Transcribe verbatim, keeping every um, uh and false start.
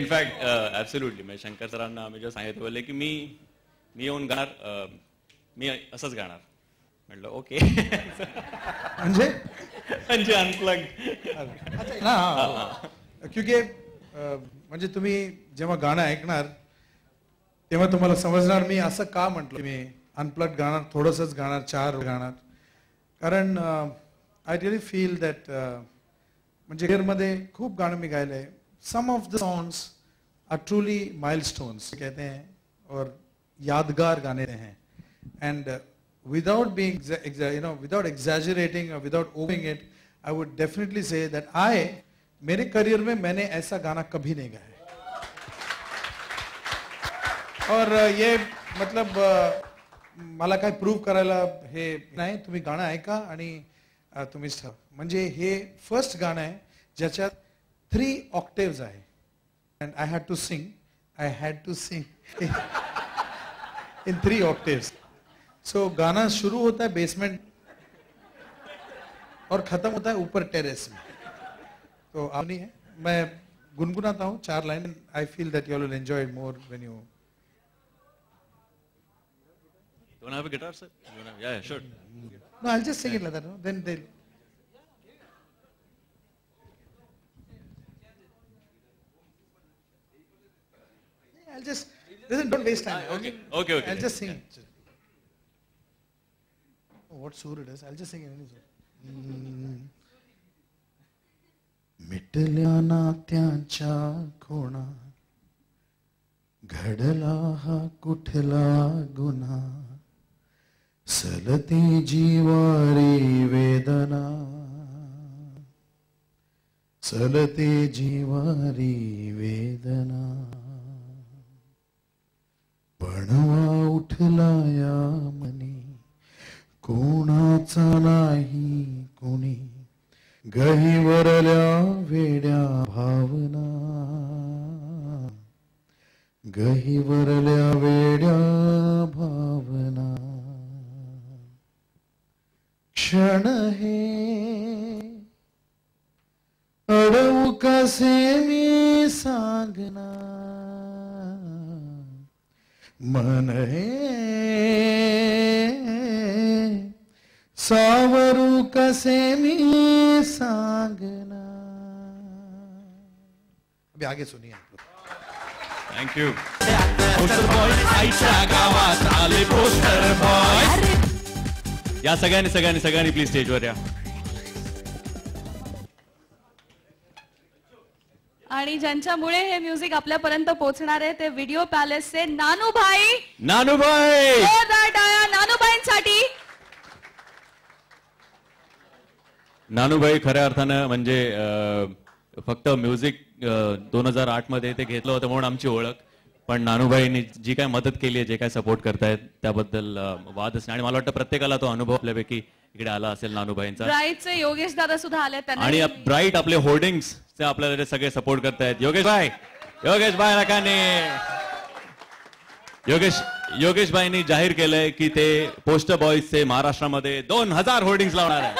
In fact absolutely म्हणजे शंकर सरांना आम्ही जे सांगितलं बोलले की मी मी येऊन गाणार, मी असंच गाणार. म्हटलं ओके म्हणजे म्हणजे अनप्लग क्योंकि म्हणजे तुम्ही जेव्हा गाणं ऐकणार तेव्हा तुम्हाला समजणार मी असं का म्हटलं. मी अनप्लग गाणार, थोडंसंच गाणार, चार गाणार, कारण आय रिअली फील दॅट म्हणजे करिअरमध्ये खूप गाणं मी गायलं आहे. Some of the songs are truly milestones, कहते हैं, और यादगार गाने हैं. And uh, without being, you know, without exaggerating or without overdoing it, I would definitely say that I, मेरे करियर में मैंने ऐसा गाना कभी नहीं गाया. और uh, ये मतलब uh, मला काय प्रूव करायला हे नाही, तुम्ही गाणं ऐका आणि uh, तुम्हीच ठरवा. म्हणजे हे फर्स्ट गाणं आहे ज्याच्यात three octaves I, and I had to sing, I had to sing in three octaves. So गाना शुरू होता है basement और खत्म होता है ऊपर terrace में. तो आप नहीं है, मैं गुनगुनाता हूँ चार line. I feel that you all will enjoy it more when you. Don't have a guitar, sir? Don't have? Yeah, yeah, sure. No, I'll just sing it like that. No, then they'll. I'll just listen. Don't waste time. Okay, okay, okay. I'll just sing it. What sure it is? I'll just sing it anyway. मिटल्या नात्यांचा खोणा घडला हा कुठला गुन्हा सलती जीवारी वेदना सलती जीवारी वेदना पणवा उठला या मनी कोणाचा नाही कोणी गहिवरल्या वेड्या भावना गहिवरल्या वेड्या भावना क्षण हे अडवू कसे मी सांगणार मन हे सावरू कसे मी सांगना. अभी आगे सुनिए. Thank you. या सगळ्यांनी सगळ्यांनी सगळ्यांनी प्लीज स्टेजवर या. आणि ज्यांच्यामुळे हे म्युझिक आपल्यापर्यंत पोहोचणार आहे ते व्हिडिओ पॅलेसचे नानूभाई नानूभाई नानूभाईंसाठी. नानूभाई खऱ्या अर्थानं म्हणजे फक्त म्युझिक दोन हजार आठ मध्ये ते घेतलं होतं म्हणून आमची ओळख, पण नानूभाईंनी जी काय मदत केली आहे, जे काय सपोर्ट करतायत त्याबद्दल वादच नाही. आणि मला वाटतं प्रत्येकाला तो अनुभव आपल्यापैकी इकडे आला असेल नानूभाईंचा. ब्राईटचे योगेश दादा सुद्धा आले त्यांना, आणि ब्राईट आपले होर्डिंग्स ते आपल्याला सगळे सपोर्ट करतायत. योगेश भाई योगेश भाई रकाने योगेश योगेश भाईंनी जाहीर केलंय की ते पोस्टर बॉयजचे महाराष्ट्रामध्ये दोन हजार होर्डिंग्स लावणार आहे.